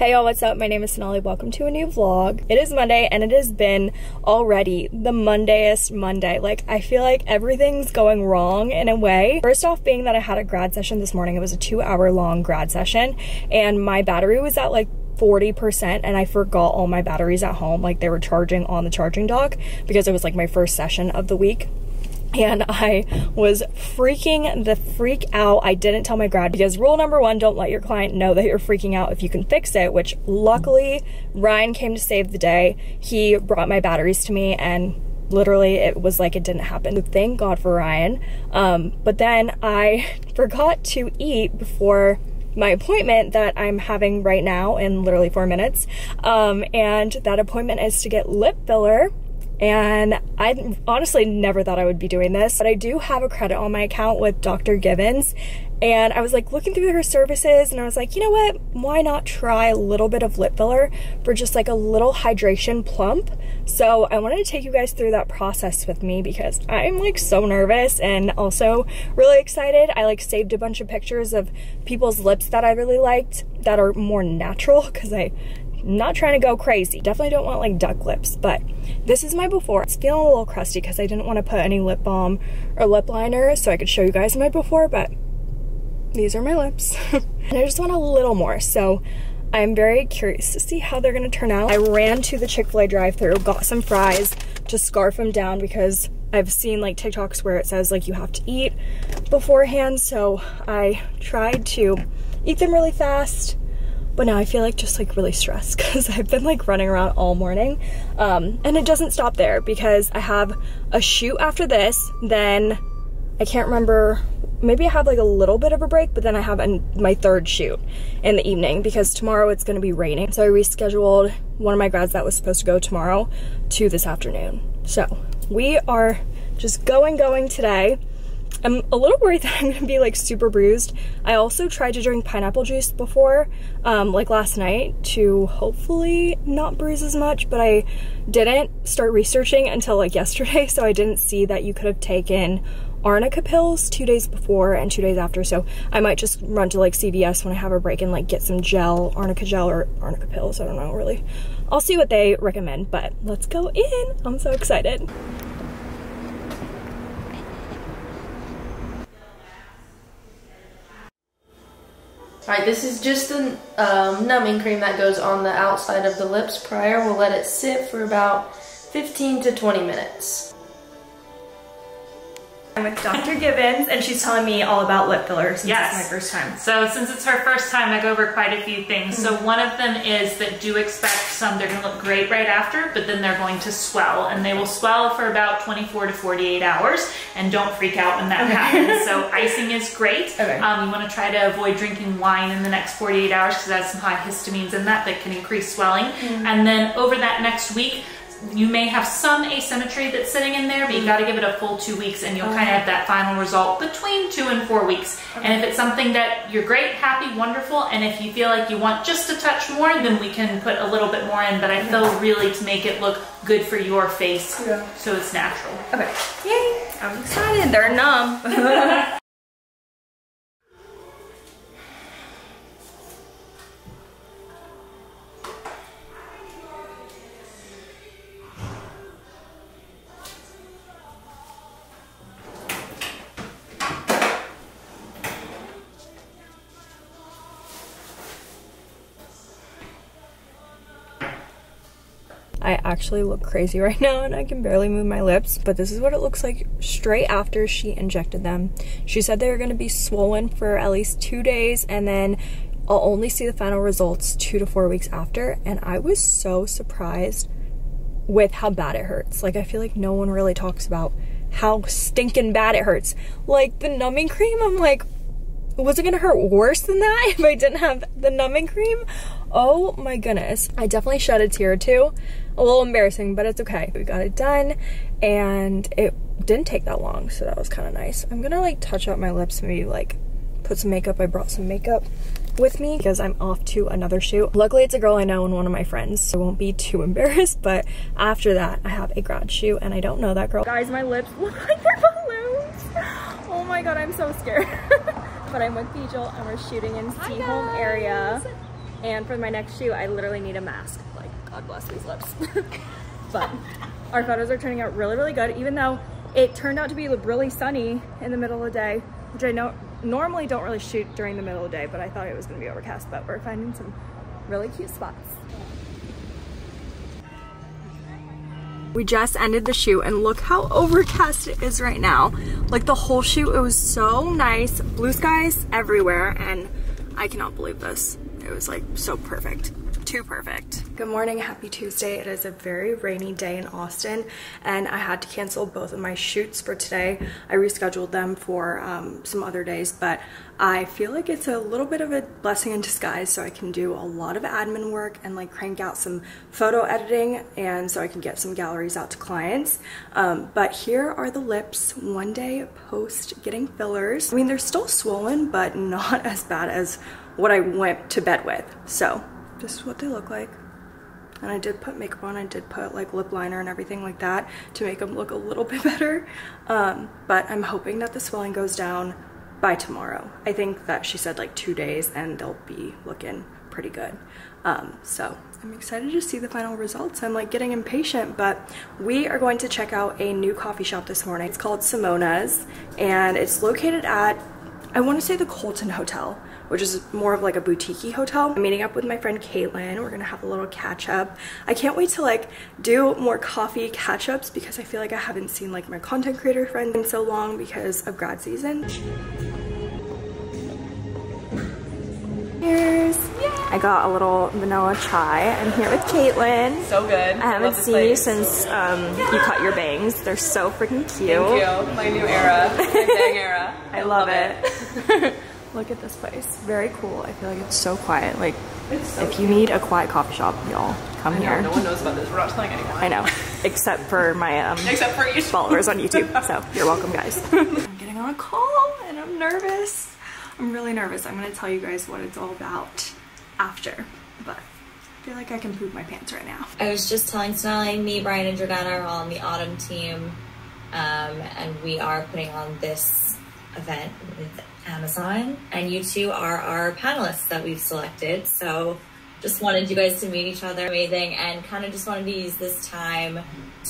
Hey y'all, what's up? My name is Sonali. Welcome to a new vlog. It is Monday and it has been already the Mondayest Monday. Like, I feel like everything's going wrong in a way. First off, being that I had a grad session this morning. It was a 2-hour long grad session and my battery was at like 40% and I forgot all my batteries at home. Like, they were charging on the charging dock because it was like my first session of the week. And I was freaking the freak out. I didn't tell my grad because rule number one, don't let your client know that you're freaking out if you can fix it, which luckily Ryan came to save the day. He brought my batteries to me and literally it was like it didn't happen. Thank God for Ryan. But then I forgot to eat before my appointment that I'm having right now in literally 4 minutes. And that appointment is to get lip filler. And I honestly never thought I would be doing this, but I do have a credit on my account with Dr. Gibbons. And I was like looking through her services and I was like, you know what? Why not try a little bit of lip filler for just like a little hydration plump? So I wanted to take you guys through that process with me because I'm like so nervous and also really excited. I like saved a bunch of pictures of people's lips that I really liked that are more natural because I'm not trying to go crazy. Definitely don't want like duck lips, but this is my before. It's feeling a little crusty because I didn't want to put any lip balm or lip liner so I could show you guys my before, but these are my lips. And I just want a little more, so I'm very curious to see how they're going to turn out. I ran to the Chick-fil-A drive-thru, got some fries to scarf them down because I've seen like TikToks where it says like you have to eat beforehand, so I tried to eat them really fast. But now I feel like just like really stressed because I've been like running around all morning. And it doesn't stop there because I have a shoot after this, then I can't remember, maybe I have like a little bit of a break, but then I have my third shoot in the evening because tomorrow it's gonna be raining. So I rescheduled one of my grads that was supposed to go tomorrow to this afternoon. So we are just going today. I'm a little worried that I'm gonna be like super bruised. I also tried to drink pineapple juice before, like last night, to hopefully not bruise as much, but I didn't start researching until like yesterday, so I didn't see that you could have taken Arnica pills 2 days before and 2 days after, so I might just run to like CVS when I have a break and like get some gel, or Arnica pills, I don't know really. I'll see what they recommend, but let's go in. I'm so excited. Alright, this is just the numbing cream that goes on the outside of the lips prior. We'll let it sit for about 15 to 20 minutes. I'm with Dr. Gibbons and she's telling me all about lip filler since yes. It's my first time. So since it's her first time, I go over quite a few things. Mm-hmm. So one of them is that do expect some, they're going to look great right after, but then they're going to swell. And they will swell for about 24 to 48 hours. And don't freak out when that happens. So icing is great. Okay. You want to try to avoid drinking wine in the next 48 hours because that's some high histamines in that can increase swelling. Mm-hmm. And then over that next week, you may have some asymmetry that's sitting in there, but you got to give it a full 2 weeks and you'll okay. kind of have that final result between 2 and 4 weeks. Okay. And if it's something that you're great, happy, wonderful, and if you feel like you want just a touch more, then we can put a little bit more in, but I feel really to make it look good for your face so it's natural. Okay. Yay! I'm excited. They're numb. I actually look crazy right now and I can barely move my lips, but this is what it looks like straight after she injected them. She said they were going to be swollen for at least 2 days and then I'll only see the final results 2 to 4 weeks after, and I was so surprised with how bad it hurts. Like, I feel like no one really talks about how stinking bad it hurts. Like, the numbing cream, I'm like, was it gonna hurt worse than that if I didn't have the numbing cream? Oh my goodness. I definitely shed a tear or two. A little embarrassing, but it's okay. We got it done and it didn't take that long, so that was kind of nice. I'm gonna like touch up my lips, maybe like put some makeup. I brought some makeup with me because I'm off to another shoot. Luckily it's a girl I know and one of my friends, so I won't be too embarrassed, but after that I have a grad shoot and I don't know that girl. Guys, my lips look like they're balloons. Oh my god, I'm so scared. But I'm with Bijal and we're shooting in Seaholm area. And for my next shoot, I literally need a mask. Like, God bless these lips. But our photos are turning out really, really good, even though it turned out to be really sunny in the middle of the day, which I know normally don't really shoot during the middle of the day, but I thought it was gonna be overcast, but we're finding some really cute spots. We just ended the shoot and look how overcast it is right now. Like the whole shoot, it was so nice. Blue skies everywhere, and I cannot believe this. It was like so perfect. Too perfect. Good morning, happy Tuesday. It is a very rainy day in Austin, and I had to cancel both of my shoots for today. I rescheduled them for some other days, but I feel like it's a little bit of a blessing in disguise, so I can do a lot of admin work and like crank out some photo editing, and so I can get some galleries out to clients. But here are the lips one day post getting fillers. I mean, they're still swollen, but not as bad as what I went to bed with. So this is what they look like. And I did put makeup on, I did put like lip liner and everything like that to make them look a little bit better. But I'm hoping that the swelling goes down by tomorrow. I think that she said like 2 days and they'll be looking pretty good. So I'm excited to see the final results. I'm like getting impatient, but we are going to check out a new coffee shop this morning. It's called Simona's, and it's located at, I want to say the Colton Hotel, which is more of like a boutique-y hotel. I'm meeting up with my friend Caitlin. We're gonna have a little catch up. I can't wait to like do more coffee catch ups because I feel like I haven't seen like my content creator friends in so long because of grad season. Cheers. I got a little vanilla chai. I'm here with Caitlin. So good. I haven't seen you since you cut your bangs. They're so freaking cute. Thank you. My new era. My bang era. I love it. Look at this place. Very cool. I feel like it's so quiet. Like, so if you need a quiet coffee shop, y'all come here. No one knows about this. We're not telling anyone. I know, except for my except for you followers on YouTube. So you're welcome, guys. I'm getting on a call and I'm nervous. I'm really nervous. I'm gonna tell you guys what it's all about after, but I feel like I can poop my pants right now. I was just telling Sonali, me, Brian, and Jordana are all on the autumn team, and we are putting on this event with Amazon, and you two are our panelists that we've selected. So just wanted you guys to meet each other, amazing, and kind of just wanted to use this time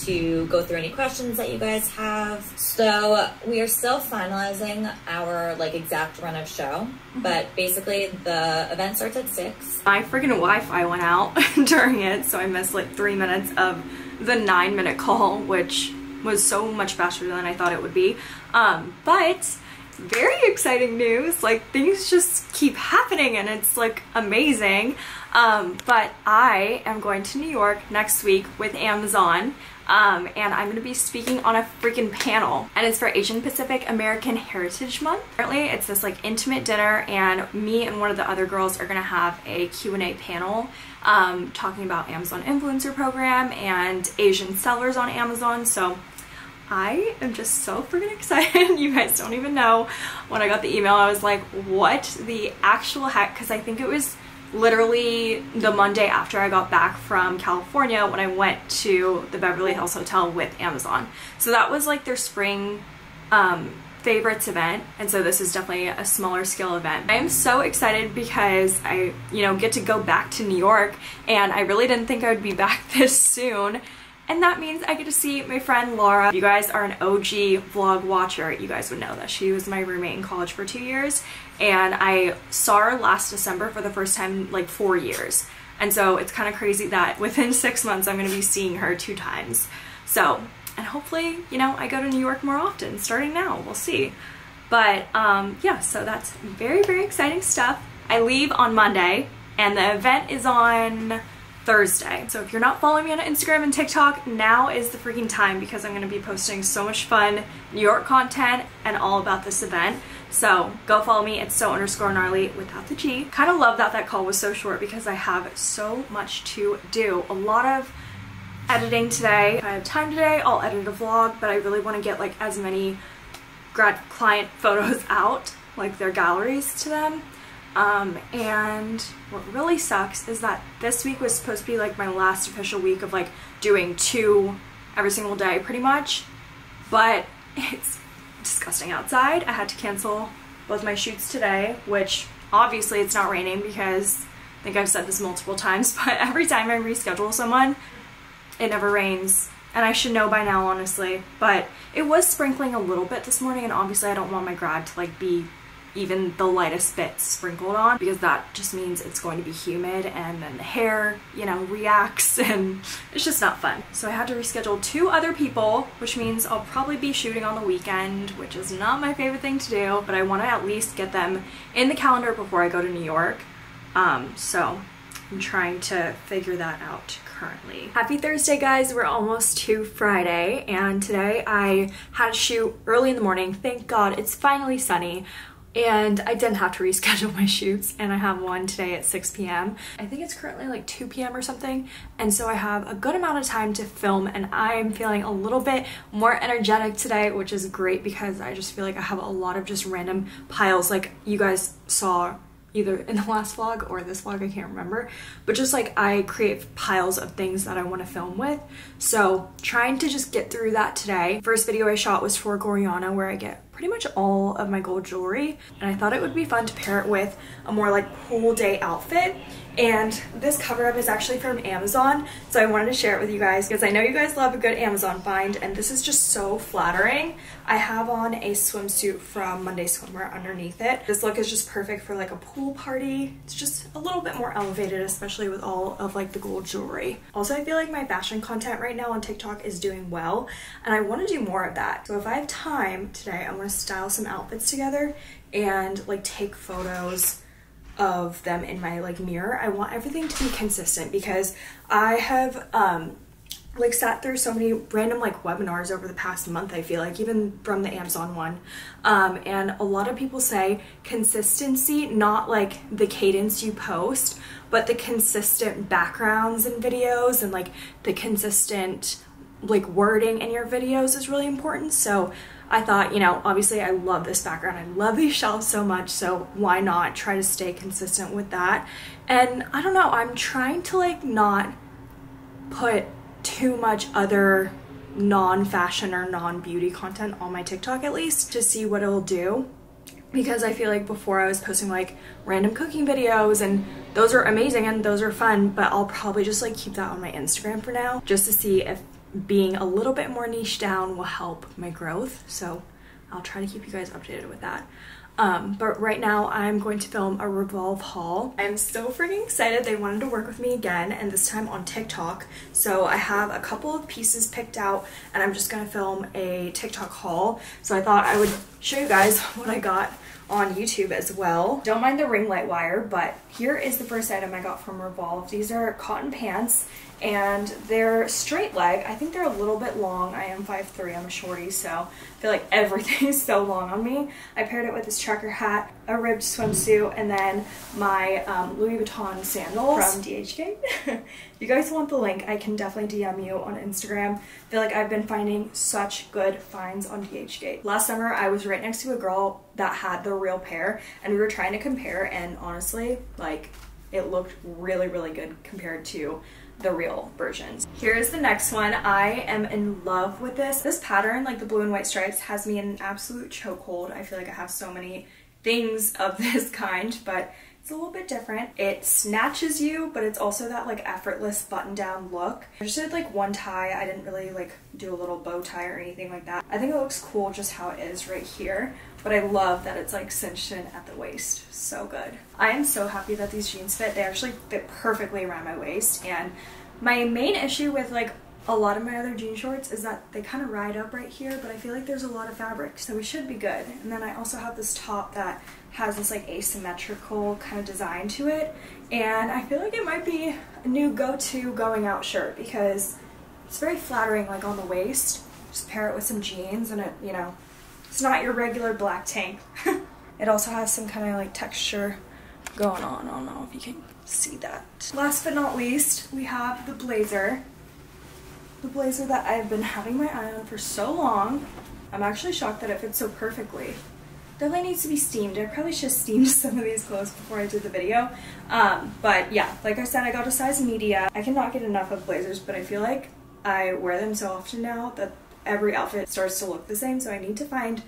to go through any questions that you guys have. So we are still finalizing our like exact run of show, but basically the event starts at 6. My freaking Wi-Fi went out during it, so I missed like 3 minutes of the 9-minute call, which was so much faster than I thought it would be. But very exciting news, like things just keep happening and it's like amazing. But I am going to New York next week with Amazon, and I'm gonna be speaking on a freaking panel, and it's for Asian Pacific American Heritage Month. Currently it's this like intimate dinner, and me and one of the other girls are gonna have a Q&A panel talking about Amazon influencer program and Asian sellers on Amazon. So I am just so freaking excited. You guys don't even know. When I got the email, I was like, what the actual heck? Because I think it was literally the Monday after I got back from California when I went to the Beverly Hills Hotel with Amazon. So that was like their spring favorites event, and so this is definitely a smaller scale event. I am so excited because I, you know, get to go back to New York, and I really didn't think I would be back this soon. And that means I get to see my friend Laura. If you guys are an OG vlog watcher, you guys would know that she was my roommate in college for 2 years, and I saw her last December for the first time in like 4 years. And so it's kind of crazy that within 6 months I'm going to be seeing her 2 times. So, and hopefully, you know, I go to New York more often starting now. We'll see. But yeah, so that's very, very exciting stuff. I leave on Monday, and the event is on Thursday. So if you're not following me on Instagram and TikTok, now is the freaking time, because I'm going to be posting so much fun New York content and all about this event. So go follow me at so_narly without the G. Kind of love that that call was so short because I have so much to do. A lot of editing today. If I have time today, I'll edit a vlog, but I really want to get like as many grad client photos out, like their galleries to them. And what really sucks is that this week was supposed to be like my last official week of like doing 2 every single day pretty much, but it's disgusting outside. I had to cancel both my shoots today, which obviously it's not raining because I think I've said this multiple times, but every time I reschedule someone, it never rains. And I should know by now, honestly, but it was sprinkling a little bit this morning, and obviously I don't want my grad to like be even the lightest bit sprinkled on, because that just means it's going to be humid and then the hair, you know, reacts, and it's just not fun. So I had to reschedule two other people, which means I'll probably be shooting on the weekend, which is not my favorite thing to do, but I want to at least get them in the calendar before I go to New York. So I'm trying to figure that out currently. Happy Thursday, guys. We're almost to Friday, and today I had a shoot early in the morning. Thank God it's finally sunny. And I didn't have to reschedule my shoots, and I have one today at 6 p.m. I think it's currently like 2 p.m. or something, and so I have a good amount of time to film, and I'm feeling a little bit more energetic today, which is great because I just feel like I have a lot of just random piles like you guys saw either in the last vlog or this vlog, I can't remember, but just like I create piles of things that I want to film with, so trying to just get through that today. First video I shot was for Goriana, where I get pretty much all of my gold jewelry, and I thought it would be fun to pair it with a more like pool day outfit, and this cover up is actually from Amazon, so I wanted to share it with you guys because I know you guys love a good Amazon find, and this is just so flattering. I have on a swimsuit from Monday Swimmer underneath it. This look is just perfect for like a pool party. It's just a little bit more elevated, especially with all of like the gold jewelry. Also, I feel like my fashion content right now on TikTok is doing well, and I want to do more of that. So if I have time today, I'm going to style some outfits together and like take photos of them in my like mirror. I want everything to be consistent because I have like sat through so many random like webinars over the past month, I feel like, even from the Amazon one, and a lot of people say consistency, not like the cadence you post, but the consistent backgrounds and videos and like the consistent like wording in your videos is really important. So I thought, you know, obviously I love this background, I love these shelves so much, so why not try to stay consistent with that? And I don't know, I'm trying to like not put too much other non-fashion or non-beauty content on my TikTok, at least, to see what it'll do. Because I feel like before I was posting like random cooking videos, and those are amazing and those are fun, but I'll probably just like keep that on my Instagram for now, just to see if being a little bit more niche down will help my growth. So I'll try to keep you guys updated with that. But right now I'm going to film a Revolve haul. I'm so freaking excited. They wanted to work with me again, and this time on TikTok. So I have a couple of pieces picked out, and I'm just gonna film a TikTok haul. So I thought I would show you guys what I got on YouTube as well. Don't mind the ring light wire, but here is the first item I got from Revolve. These are cotton pants, and they're straight leg. I think they're a little bit long. I am 5'3", I'm a shorty, so I feel like everything's so long on me. I paired it with this trucker hat, a ribbed swimsuit, and then my Louis Vuitton sandals from DHgate. You guys want the link, I can definitely DM you on Instagram. I feel like I've been finding such good finds on DHgate. Last summer, I was right next to a girl that had the real pair, and we were trying to compare, and honestly, like, it looked really, really good compared to the real versions. Here is the next one. I am in love with this. This pattern, like the blue and white stripes, has me in an absolute chokehold. I feel like I have so many things of this kind, but it's a little bit different. It snatches you, but it's also that like effortless button down look. I just did like one tie. I didn't really like do a little bow tie or anything like that. I think it looks cool just how it is right here, but I love that it's like cinched in at the waist. So good. I am so happy that these jeans fit. They actually fit perfectly around my waist, and my main issue with like a lot of my other jean shorts is that they kind of ride up right here, but I feel like there's a lot of fabric, so we should be good. And then I also have this top that has this like asymmetrical kind of design to it, and I feel like it might be a new go-to going out shirt because it's very flattering like on the waist. Just pair it with some jeans and it, you know, it's not your regular black tank. It also has some kind of like texture going on. I don't know if you can see that. Last but not least, we have the blazer. The blazer that I've been having my eye on for so long. I'm actually shocked that it fits so perfectly. Definitely needs to be steamed. I probably should have steamed some of these clothes before I did the video. But yeah, like I said, I got a size media. I cannot get enough of blazers, but I feel like I wear them so often now that every outfit starts to look the same, so I need to find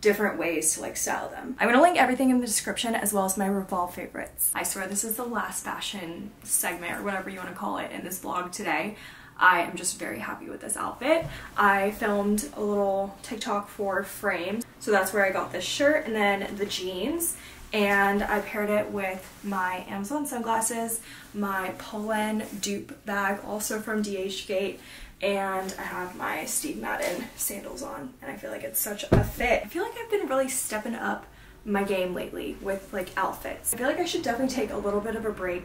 different ways to like style them. I'm gonna link everything in the description as well as my Revolve favorites. I swear this is the last fashion segment or whatever you want to call it in this vlog today. I am just very happy with this outfit. I filmed a little TikTok for Frame, so that's where I got this shirt and then the jeans, and I paired it with my Amazon sunglasses, my Pollen dupe bag also from DHgate, and I have my Steve Madden sandals on, and I feel like it's such a fit. I feel like I've been really stepping up my game lately with like outfits. I feel like I should definitely take a little bit of a break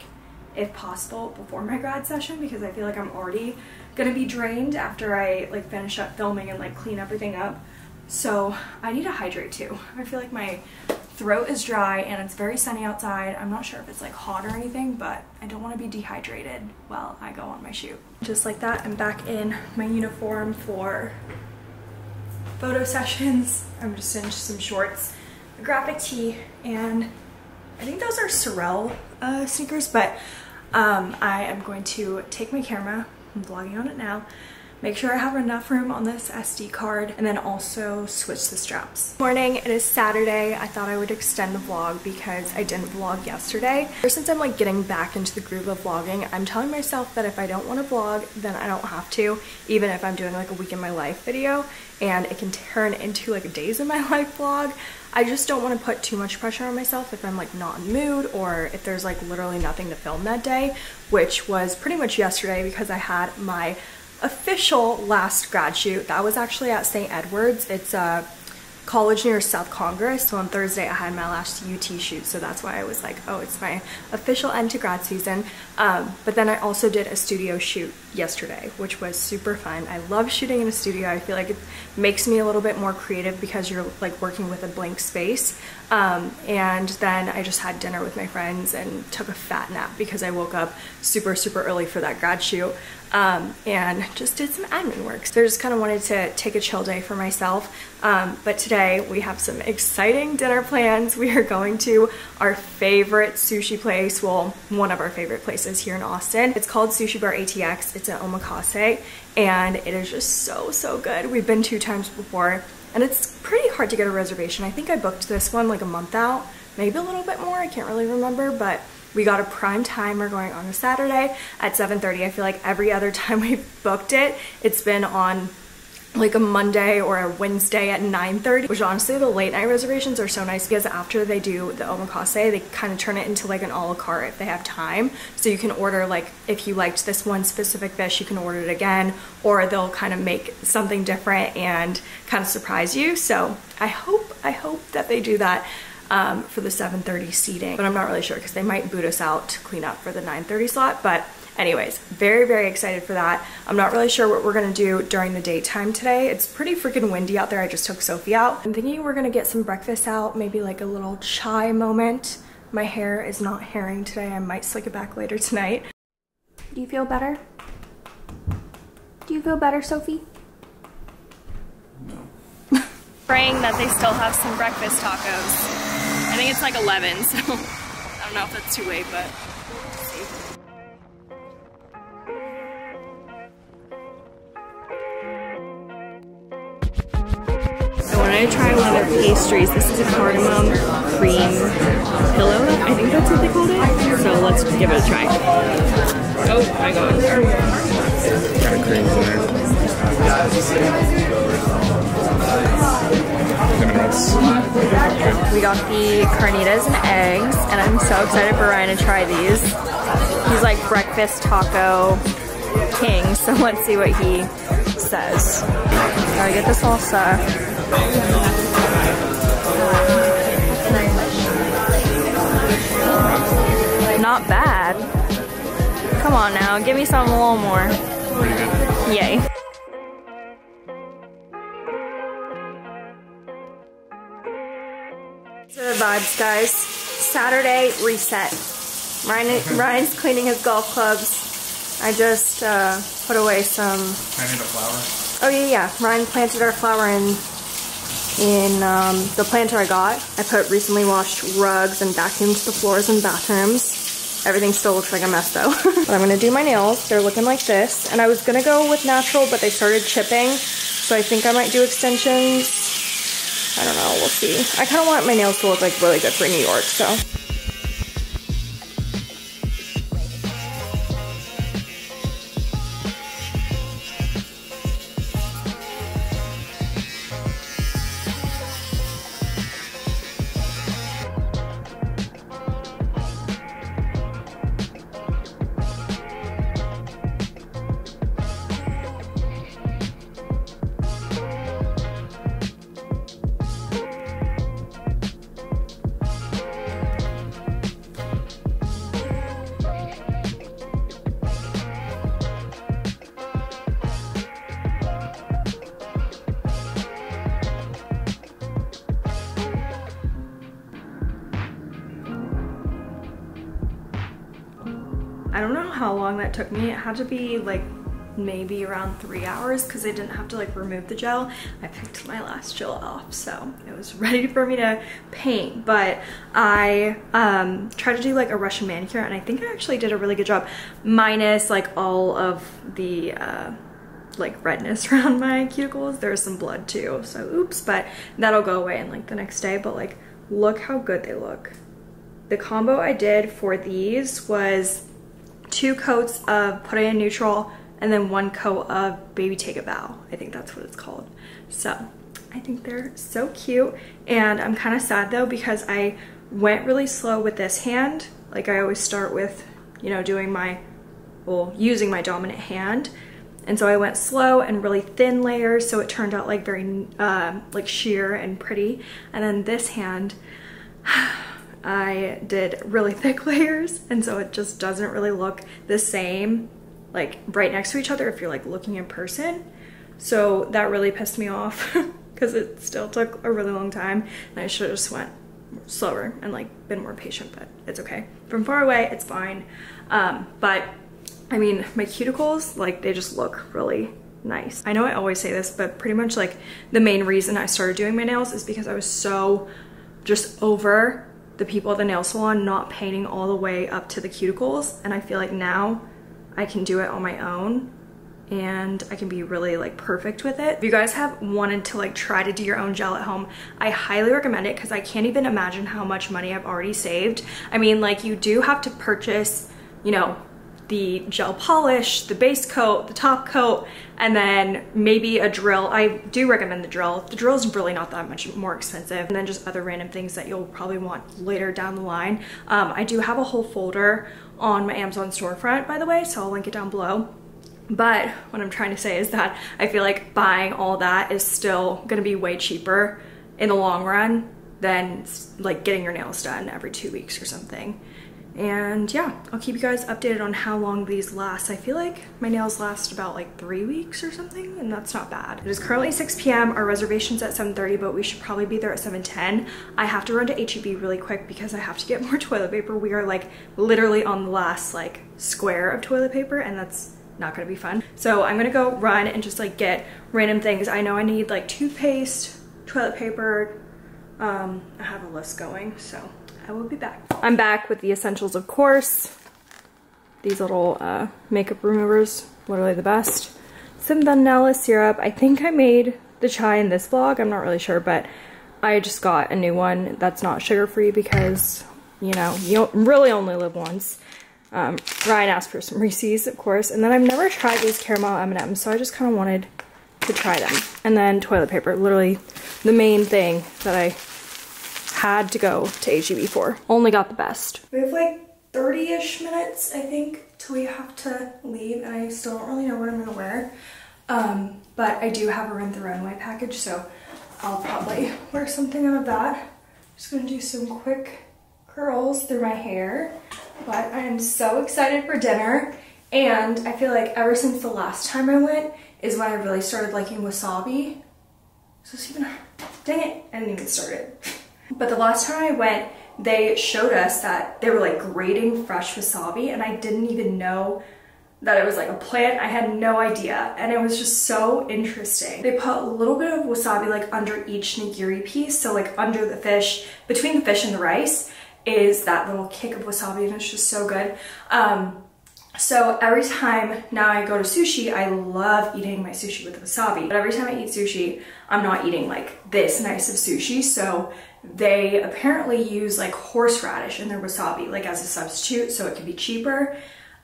if possible before my grad session, because I feel like I'm already gonna be drained after I like finish up filming and like clean everything up. So I need to hydrate too. I feel like my throat is dry and it's very sunny outside. I'm not sure if it's like hot or anything, but I don't want to be dehydrated while I go on my shoot. Just like that, I'm back in my uniform for photo sessions. I'm just in just some shorts, a graphic tee, and I think those are Sorel sneakers, but I am going to take my camera, I'm vlogging on it now, make sure I have enough room on this SD card, and then also switch the straps. Morning, it is Saturday. I thought I would extend the vlog because I didn't vlog yesterday. Ever since I'm like getting back into the groove of vlogging, I'm telling myself that if I don't want to vlog, then I don't have to, even if I'm doing like a week in my life video, and it can turn into like a days in my life vlog. I just don't want to put too much pressure on myself if I'm like not in the mood or if there's like literally nothing to film that day, which was pretty much yesterday because I had my official last grad shoot. That was actually at St. Edward's. It's a college near South Congress. So on Thursday I had my last UT shoot, so that's why I was like, oh, it's my official end to grad season. But then I also did a studio shoot yesterday, which was super fun. I love shooting in a studio. I feel like it makes me a little bit more creative because you're like working with a blank space. And then I just had dinner with my friends and took a fat nap because I woke up super, super early for that grad shoot. And just did some admin work. So I just kind of wanted to take a chill day for myself. But today we have some exciting dinner plans. We are going to our favorite sushi place, well, one of our favorite places here in Austin. It's called Sushi Bar ATX. It's an omakase, and it is just so, so good. We've been 2 times before, and it's pretty hard to get a reservation. I think I booked this one like a month out, maybe a little bit more, I can't really remember, but we got a prime time. We're going on a Saturday at 7:30. I feel like every other time we've booked it, it's been on like a Monday or a Wednesday at 9:30, which honestly the late night reservations are so nice because after they do the omakase, they kind of turn it into like an a la carte if they have time. So you can order like, if you liked this one specific fish, you can order it again, or they'll kind of make something different and kind of surprise you. So I hope that they do that for the 7:30 seating, but I'm not really sure because they might boot us out to clean up for the 9:30 slot. But anyways, very, very excited for that. I'm not really sure what we're gonna do during the daytime today. It's pretty freaking windy out there. I just took Sophie out. I'm thinking we're gonna get some breakfast out, maybe like a little chai moment. My hair is not hairing today. I might slick it back later tonight. Do you feel better? Do you feel better, Sophie? No. Praying that they still have some breakfast tacos. I think it's like 11, so I don't know if that's too late, but we'll see. I wanted to try one of their pastries. This is a cardamom cream pillow. I think that's what they called it. So let's give it a try. Oh my god. Got creams in there. We got the carnitas and eggs, and I'm so excited for Ryan to try these. He's like breakfast taco king, so let's see what he says. Gotta get the salsa. Not bad. Come on now, give me something a little more. Yay. Vibes, guys. Saturday reset. Ryan's cleaning his golf clubs. I just put away some. Planted a flower. Oh yeah. Ryan planted our flower in the planter I got. I put recently washed rugs and vacuumed the floors and bathrooms. Everything still looks like a mess though. But I'm gonna do my nails. They're looking like this, and I was gonna go with natural, but they started chipping, so I think I might do extensions. I don't know, we'll see. I kind of want my nails to look like really good for New York, so. I don't know how long that took me. It had to be like maybe around 3 hours because I didn't have to like remove the gel. I picked my last gel off, so it was ready for me to paint. But I tried to do like a Russian manicure, and I think I actually did a really good job, minus like all of the like redness around my cuticles. There's some blood too, so oops, but that'll go away in like the next day. But like, look how good they look. The combo I did for these was 2 coats of Put It In Neutral and then 1 coat of Baby Take a Bow. I think that's what it's called. So I think they're so cute. And I'm kind of sad though, because I went really slow with this hand. Like I always start with, you know, doing my, well, using my dominant hand. And so I went slow and really thin layers. So it turned out like very like sheer and pretty. And then this hand, I did really thick layers, and so it just doesn't really look the same like right next to each other if you're like looking in person. So that really pissed me off because it still took a really long time, and I should have just went slower and like been more patient, but it's okay. From far away, it's fine. But I mean, my cuticles, like they just look really nice. I know I always say this, but pretty much like the main reason I started doing my nails is because I was so just over the people at the nail salon not painting all the way up to the cuticles, and I feel like now I can do it on my own and I can be really like perfect with it. If you guys have wanted to like try to do your own gel at home, I highly recommend it because I can't even imagine how much money I've already saved. I mean, like you do have to purchase, you know, the gel polish, the base coat, the top coat, and then maybe a drill. I do recommend the drill. The drill is really not that much more expensive, and then just other random things that you'll probably want later down the line. I do have a whole folder on my Amazon storefront, by the way, so I'll link it down below. But what I'm trying to say is that I feel like buying all that is still gonna be way cheaper in the long run than like getting your nails done every 2 weeks or something. And yeah, I'll keep you guys updated on how long these last. I feel like my nails last about like 3 weeks or something, and that's not bad. It is currently 6 p.m. Our reservation's at 7:30, but we should probably be there at 7:10. I have to run to HEB really quick because I have to get more toilet paper. We are like literally on the last like square of toilet paper, and that's not gonna be fun. So I'm gonna go run and just like get random things. I know I need like toothpaste, toilet paper. I have a list going, so. I will be back. I'm back with the essentials, of course. These little makeup removers, literally the best. Some vanilla syrup. I think I made the chai in this vlog. I'm not really sure, but I just got a new one that's not sugar-free because, you know, you really only live once. Ryan asked for some Reese's, of course. And then I've never tried these caramel M&Ms, so I just kind of wanted to try them. And then toilet paper, literally the main thing that I had to go to HEB for. Only got the best. We have like 30-ish minutes, I think, till we have to leave, and I still don't really know what I'm gonna wear. But I do have a Rent the Runway package, so I'll probably wear something out of that. I'm just gonna do some quick curls through my hair, but I am so excited for dinner, and I feel like ever since the last time I went is when I really started liking wasabi. So it's even, dang it, I didn't even start it. But the last time I went, they showed us that they were like grating fresh wasabi, and I didn't even know that it was like a plant. I had no idea, and it was just so interesting. They put a little bit of wasabi like under each nigiri piece, so like under the fish, between the fish and the rice is that little kick of wasabi, and it's just so good. So every time now I go to sushi, I love eating my sushi with wasabi. But every time I eat sushi, I'm not eating like this nice of sushi. So they apparently use like horseradish in their wasabi like as a substitute so it can be cheaper.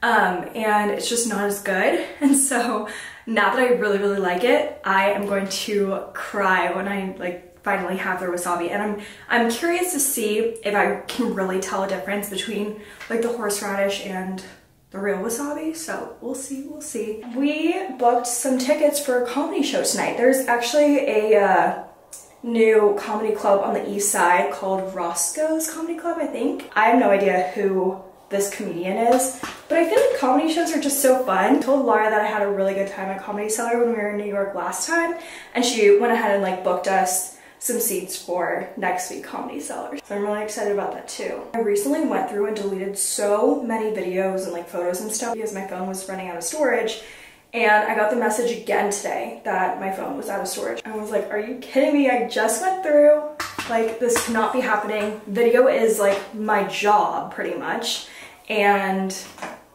And it's just not as good. And so now that I really, really like it, I am going to cry when I like finally have their wasabi. And I'm curious to see if I can really tell a difference between like the horseradish and the real wasabi, so we'll see, we'll see. We booked some tickets for a comedy show tonight. There's actually a new comedy club on the east side called Roscoe's Comedy Club, I think. I have no idea who this comedian is, but I feel like comedy shows are just so fun. I told Laura that I had a really good time at Comedy Cellar when we were in New York last time, and she went ahead and like booked us some seats for next week Comedy Cellar. So I'm really excited about that too. I recently went through and deleted so many videos and like photos and stuff because my phone was running out of storage, and I got the message again today that my phone was out of storage. I was like, are you kidding me? I just went through, like this cannot be happening. Video is like my job pretty much, and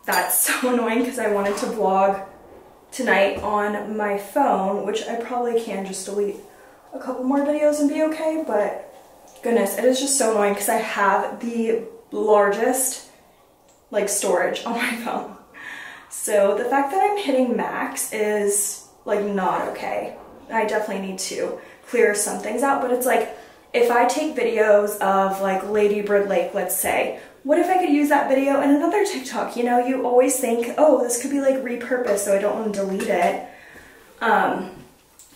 that's so annoying because I wanted to vlog tonight on my phone, which I probably can just delete a couple more videos and be okay, but goodness, it is just so annoying because I have the largest like storage on my phone. So the fact that I'm hitting max is like not okay. I definitely need to clear some things out, but it's like if I take videos of like Lady Bird Lake, let's say, what if I could use that video in another TikTok? You know, you always think, oh, this could be like repurposed, so I don't want to delete it.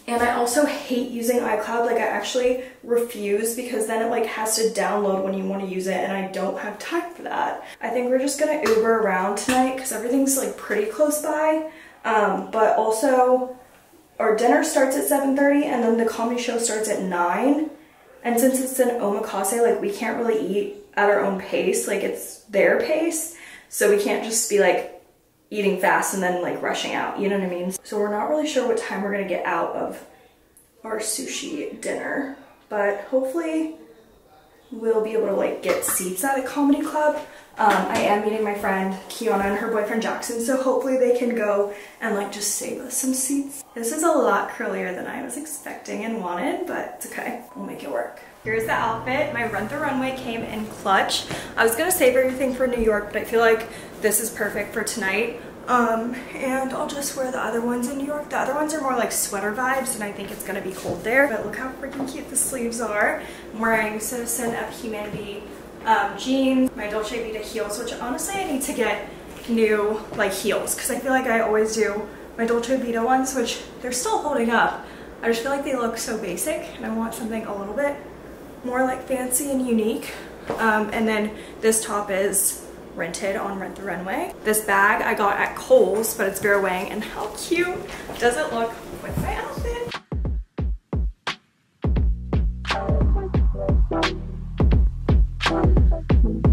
And I also hate using iCloud. Like I actually refuse because then it like has to download when you want to use it, and I don't have time for that. I think we're just gonna Uber around tonight because everything's like pretty close by. But also our dinner starts at 7:30 and then the comedy show starts at 9. And since it's an omakase, like we can't really eat at our own pace. Like it's their pace. So we can't just be like eating fast and then like rushing out, you know what I mean? So we're not really sure what time we're gonna get out of our sushi dinner, but hopefully we'll be able to like get seats at a comedy club. I am meeting my friend Kiana and her boyfriend Jackson, so hopefully they can go and like just save us some seats. This is a lot curlier than I was expecting and wanted, but it's okay, we'll make it work. Here's the outfit. My Rent the Runway came in clutch. I was gonna save everything for New York, but I feel like this is perfect for tonight. And I'll just wear the other ones in New York. The other ones are more like sweater vibes, and I think it's gonna be cold there. But look how freaking cute the sleeves are. I'm wearing Citizen of Humanity jeans, my Dolce Vita heels, which honestly I need to get new like heels because I feel like I always do my Dolce Vita ones, which they're still holding up. I just feel like they look so basic, and I want something a little bit more like fancy and unique. And then this top is rented on Rent the Runway. This bag I got at Kohl's, but it's Vera Wang, and how cute does it look with my outfit?